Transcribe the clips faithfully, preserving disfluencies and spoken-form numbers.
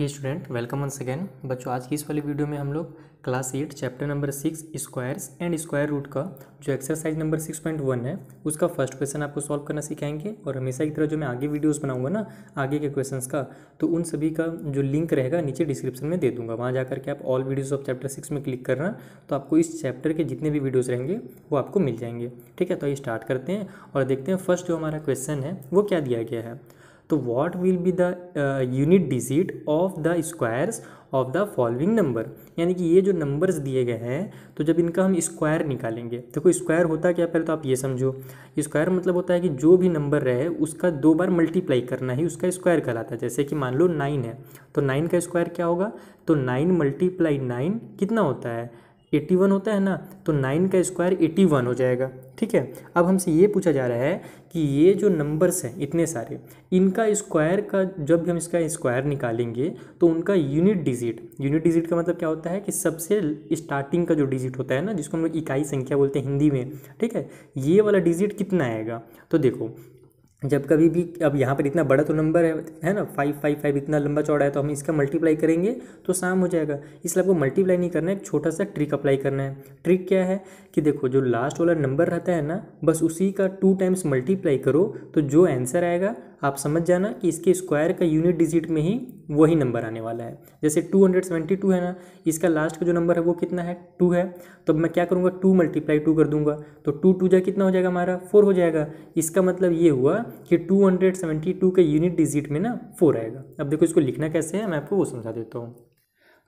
हे student, welcome once again. बच्चों, आज की इस वाली वीडियो में हम लोग class eight chapter number six squares and square root का जो exercise number six point one है उसका फर्स्ट क्वेश्चन आपको सॉल्व करना सिखाएंगे। और हमेशा की तरह जो मैं आगे वीडियोस बनाऊंगा ना आगे के क्वेश्चंस का, तो उन सभी का जो लिंक रहेगा नीचे डिस्क्रिप्शन में दे दूंगा। वहाँ जाकर के आप all videos of chapter six में क्लिक करना, तो आपको इस चैप्टर के जितने भी वीडियोज़ रहेंगे वो आपको मिल जाएंगे। ठीक है, तो ये स्टार्ट करते हैं और देखते हैं फर्स्ट जो हमारा क्वेश्चन है वो क्या दिया गया है। तो what will be the unit digit of the squares of the following number, यानी कि ये जो नंबर्स दिए गए हैं तो जब इनका हम स्क्वायर निकालेंगे। देखो, स्क्वायर होता क्या, पहले तो आप ये समझो, स्क्वायर मतलब होता है कि जो भी नंबर रहे उसका दो बार मल्टीप्लाई करना ही उसका स्क्वायर कहलाता है। जैसे कि मान लो नाइन है तो नाइन का स्क्वायर क्या होगा, तो नाइन मल्टीप्लाई नाइन कितना होता है, एट्टी वन होता है ना, तो नाइन का स्क्वायर एट्टी वन हो जाएगा। ठीक है, अब हमसे ये पूछा जा रहा है कि ये जो नंबर्स हैं इतने सारे, इनका स्क्वायर का जब हम इसका स्क्वायर निकालेंगे तो उनका यूनिट डिजिट, यूनिट डिजिट का मतलब क्या होता है कि सबसे स्टार्टिंग का जो डिजिट होता है ना, जिसको हम लोग इकाई संख्या बोलते हैं हिंदी में, ठीक है, ये वाला डिजिट कितना आएगा। तो देखो, जब कभी भी, अब यहाँ पर इतना बड़ा तो नंबर है है ना, फाइव फाइव फाइव इतना लंबा चौड़ा है, तो हम इसका मल्टीप्लाई करेंगे तो शाम हो जाएगा। इसलिए आपको मल्टीप्लाई नहीं करना है, एक छोटा सा ट्रिक अप्लाई करना है। ट्रिक क्या है कि देखो, जो लास्ट वाला नंबर रहता है ना, बस उसी का टू टाइम्स मल्टीप्लाई करो, तो जो आंसर आएगा आप समझ जाना कि इसके स्क्वायर का यूनिट डिजिट में ही वही नंबर आने वाला है। जैसे टू हंड्रेड सेवेंटी टू है ना, इसका लास्ट का जो नंबर है वो कितना है, टू है, तो मैं क्या करूँगा, टू मल्टीप्लाई टू कर दूंगा, तो टू टू जा कितना हो जाएगा हमारा, फोर हो जाएगा। इसका मतलब ये हुआ कि टू हंड्रेड सेवेंटी टू के यूनिट डिजिट में ना फोर आएगा। अब देखो इसको लिखना कैसे है, मैं आपको वो समझा देता हूँ।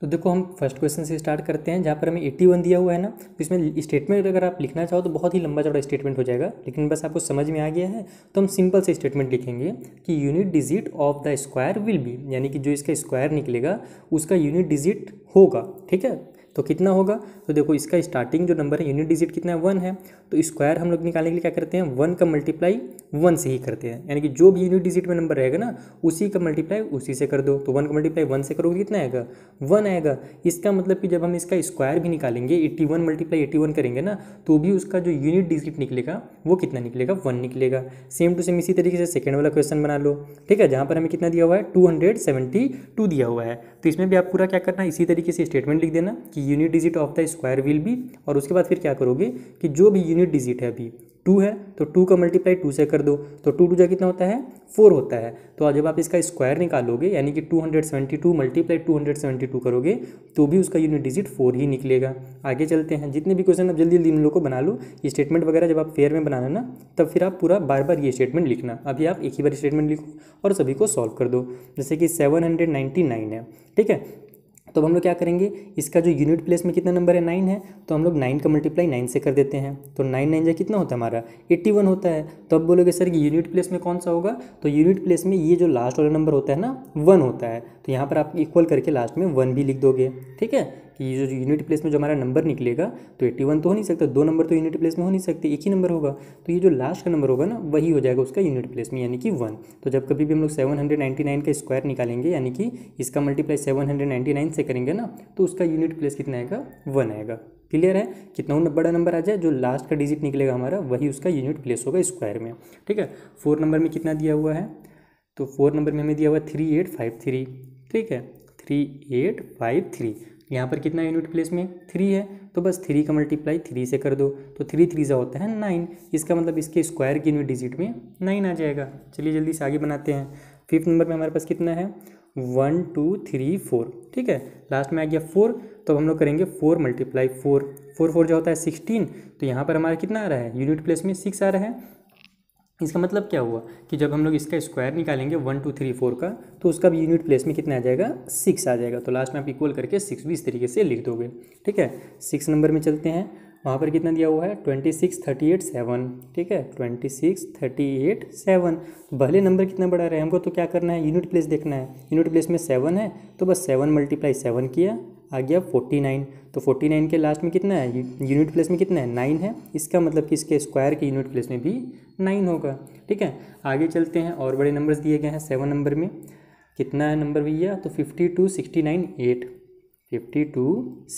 तो देखो, हम फर्स्ट क्वेश्चन से स्टार्ट करते हैं जहाँ पर हमें एट्टी वन दिया हुआ है ना, तो इसमें स्टेटमेंट अगर आप लिखना चाहो तो बहुत ही लंबा चौड़ा स्टेटमेंट हो जाएगा, लेकिन बस आपको समझ में आ गया है तो हम सिंपल से स्टेटमेंट लिखेंगे कि unit digit of the square will be, यानी कि जो इसका स्क्वायर निकलेगा उसका यूनिट डिजिट होगा। ठीक है, तो कितना होगा, तो देखो इसका स्टार्टिंग जो नंबर है यूनिट डिजिट कितना है, वन है, तो स्क्वायर हम लोग निकालने के लिए क्या करते हैं, वन का मल्टीप्लाई वन से ही करते हैं, यानी कि जो भी यूनिट डिजिट में नंबर रहेगा ना उसी का मल्टीप्लाई उसी से कर दो। तो वन का मल्टीप्लाई वन से करोगे कितना आएगा, वन आएगा। इसका मतलब कि जब हम इसका स्क्वायर भी निकालेंगे, eighty one multiply eighty one करेंगे ना, तो भी उसका जो यूनिट डिजिट निकलेगा वो कितना निकलेगा, वन निकलेगा। सेम टू सेम इसी तरीके से सेकेंड वाला क्वेश्चन बना लो। ठीक है, जहाँ पर हमें कितना दिया हुआ है, टू हंड्रेड सेवेंटी टू दिया हुआ है, तो इसमें भी आप पूरा क्या करना है, इसी तरीके से स्टेटमेंट लिख देना कि unit digit of the square will be, और उसके बाद फिर क्या करोगे कि जो भी यूनिट डिजिट है, अभी टू है तो टू का मल्टीप्लाई टू से कर दो, तो टू टू जा कितना होता है, फोर होता है। तो जब आप इसका स्क्वायर निकालोगे यानी कि two hundred seventy two multiply two hundred seventy two करोगे तो भी उसका यूनिट डिजिट फोर ही निकलेगा। आगे चलते हैं, जितने भी क्वेश्चन आप जल्दी जल्दी इन लोगों को बना लो, ये स्टेटमेंट वगैरह जब आप फेयर में बनाना ना तब फिर आप पूरा बार बार ये स्टेटमेंट लिखना। अभी आप एक ही बार स्टेटमेंट लिखो और सभी को सॉल्व कर दो। जैसे कि सेवन हंड्रेड नाइन्टी नाइन है, ठीक है, तो हम लोग क्या करेंगे, इसका जो यूनिट प्लेस में कितना नंबर है, नाइन है, तो हम लोग नाइन का मल्टीप्लाई नाइन से कर देते हैं, तो नाइन नाइन जा कितना होता है हमारा, एट्टी वन होता है। तो अब बोलोगे सर कि यूनिट प्लेस में कौन सा होगा, तो यूनिट प्लेस में ये जो लास्ट वाला नंबर होता है ना, वन होता है, तो यहाँ पर आप इक्वल करके लास्ट में वन भी लिख दोगे। ठीक है, कि ये जो यूनिट प्लेस में जो हमारा नंबर निकलेगा, तो एट्टी वन तो हो नहीं सकता, दो नंबर तो यूनिट प्लेस में हो नहीं सकते, एक ही नंबर होगा, तो ये जो लास्ट का नंबर होगा ना वही हो जाएगा उसका यूनिट प्लेस में, यानी कि वन। तो जब कभी भी हम लोग सेवन हंड्रेड नाइन्टी नाइन का स्क्वायर निकालेंगे यानी कि इसका multiply seven hundred ninety nine से करेंगे ना, तो उसका यूनिट प्लेस कितना आएगा, वन आएगा। क्लियर है, कितना बड़ा नंबर आ जाए जो लास्ट का डिजिट निकलेगा हमारा वही उसका यूनिट प्लेस होगा स्क्वायर में। ठीक है, फोर नंबर में कितना दिया हुआ है, तो फोर नंबर में हमें दिया हुआ थ्री एट फाइव थ्री, ठीक है, थ्री एट फाइव थ्री, यहाँ पर कितना यूनिट प्लेस में, थ्री है, तो बस थ्री का मल्टीप्लाई थ्री से कर दो, तो थ्री थ्री ज़ा होता है नाइन, इसका मतलब इसके स्क्वायर के यूनिट डिजिट में नाइन आ जाएगा। चलिए जल्दी से आगे बनाते हैं। फिफ्थ नंबर में हमारे पास कितना है, वन टू थ्री फोर, ठीक है, लास्ट में आ गया फोर, तो हम लोग करेंगे four multiply four, four four जो होता है सिक्सटीन, तो यहाँ पर हमारा कितना आ रहा है, यूनिट प्लेस में सिक्स आ रहा है। इसका मतलब क्या हुआ कि जब हम लोग इसका स्क्वायर निकालेंगे वन टू थ्री फोर का, तो उसका भी यूनिट प्लेस में कितना आ जाएगा, सिक्स आ जाएगा, तो लास्ट में आप इक्वल करके सिक्स भी इस तरीके से लिख दोगे। ठीक है, सिक्स नंबर में चलते हैं, वहाँ पर कितना दिया हुआ है, twenty six thirty eight seven, ठीक है, twenty six thirty eight seven, भले नंबर कितना बड़ा रहे हमको तो क्या करना है, यूनिट प्लेस देखना है, यूनिट प्लेस में सेवन है तो बस सेवन मल्टीप्लाई सेवन किया, आ गया फोर्टी नाइन, तो फोर्टी नाइन के लास्ट में कितना है, यूनिट प्लेस में कितना है, नाइन है, इसका मतलब कि इसके स्क्वायर के यूनिट प्लेस में भी नाइन होगा। ठीक है, आगे चलते हैं, और बड़े नंबर्स दिए गए हैं। सेवन नंबर में कितना है नंबर भैया, तो fifty two sixty nine eight, fifty two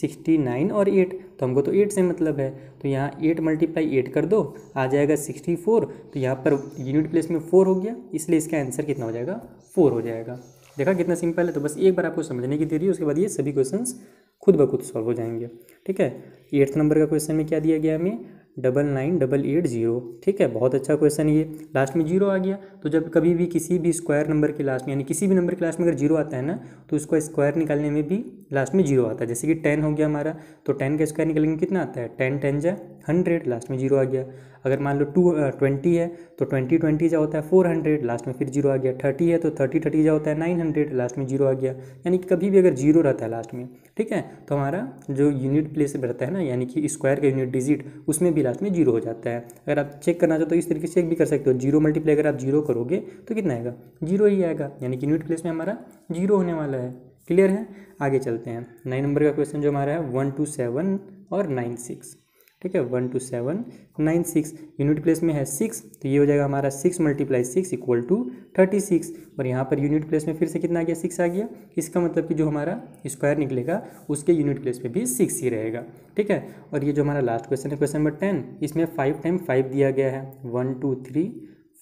sixty nine और एट, तो हमको तो एट से मतलब है, तो यहाँ एट मल्टीप्लाई एट कर दो, आ जाएगा सिक्सटी फोर, तो यहाँ पर यूनिट प्लेस में फोर हो गया, इसलिए इसका आंसर कितना हो जाएगा, फोर हो जाएगा। देखा कितना सिंपल है। तो बस एक बार आपको समझने की देरी है, उसके बाद ये सभी क्वेश्चंस खुद ब खुद सॉल्व हो जाएंगे। ठीक है, एट्थ नंबर का क्वेश्चन में क्या दिया गया हमें, double nine double eight zero. ठीक है, बहुत अच्छा क्वेश्चन है ये। लास्ट में जीरो आ गया तो जब कभी भी किसी भी स्क्वायर नंबर के लास्ट में, यानी किसी भी नंबर के लास्ट में अगर जीरो आता है ना, तो उसका स्क्वायर निकालने में भी लास्ट में जीरो आता है। जैसे कि टेन हो गया हमारा, तो टेन का स्क्वायर निकालने में कितना आता है, टेन टेन जा हंड्रेड, लास्ट में जीरो आ गया। अगर मान लो टू ट्वेंटी है तो ट्वेंटी ट्वेंटी जा होता है फोर हंड्रेड, लास्ट में फिर जीरो आ गया। थर्टी है तो थर्टी थर्टी जा होता है नाइन हंड्रेड, लास्ट में जीरो आ गया। यानी कि कभी भी अगर जीरो रहता है लास्ट में, ठीक है, तो हमारा जो यूनिट प्लेस रहता है ना, यानी कि स्क्वायर का यूनिट डिजिट, उसमें भी लास्ट में जीरो हो जाता है। अगर आप चेक करना चाहो तो इस तरीके से चेक भी कर सकते हो, जीरो मल्टीप्लाई अगर आप जीरो करोगे तो कितना आएगा, जीरो ही आएगा। यानी कि यूनिट प्लेस में हमारा जीरो होने वाला है। क्लियर है, आगे चलते हैं। नाइन नंबर का क्वेश्चन जो हमारा है, वन टू सेवन और नाइन सिक्स। ठीक है, one two seven nine six, unit place में है सिक्स, तो ये हो जाएगा हमारा six multiply six equal to thirty six. और यहाँ पर यूनिट प्लेस में फिर से कितना आ गया, सिक्स आ गया। इसका मतलब कि जो हमारा स्क्वायर निकलेगा उसके यूनिट प्लेस में भी सिक्स ही रहेगा। ठीक है, और ये जो हमारा लास्ट क्वेश्चन है, क्वेश्चन नंबर टेन, इसमें फाइव टाइम फाइव दिया गया है, वन टू थ्री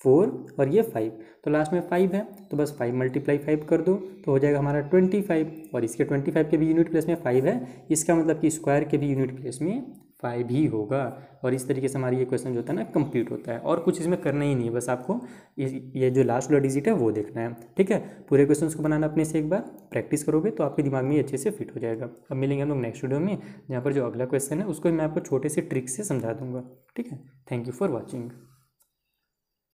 फोर और ये फाइव, तो लास्ट में फाइव है तो बस फाइव मल्टीप्लाई फाइव कर दो तो हो जाएगा हमारा ट्वेंटी फाइव। और इसके ट्वेंटी फाइव के भी यूनिट प्लेस में फाइव है, इसका मतलब कि स्क्वायर के भी यूनिट प्लेस में फाइव ही होगा। और इस तरीके से हमारी ये क्वेश्चन जो होता है ना कंप्लीट होता है, और कुछ इसमें करना ही नहीं है, बस आपको ये जो लास्ट वाला डिजिट है वो देखना है। ठीक है, पूरे क्वेश्चंस को बनाना अपने से एक बार प्रैक्टिस करोगे तो आपके दिमाग में ये अच्छे से फिट हो जाएगा। अब मिलेंगे हम लोग नेक्स्ट वीडियो में, जहाँ पर जो अगला क्वेश्चन है उसको मैं आपको छोटे से ट्रिक से समझा दूँगा। ठीक है, थैंक यू फॉर वॉचिंग।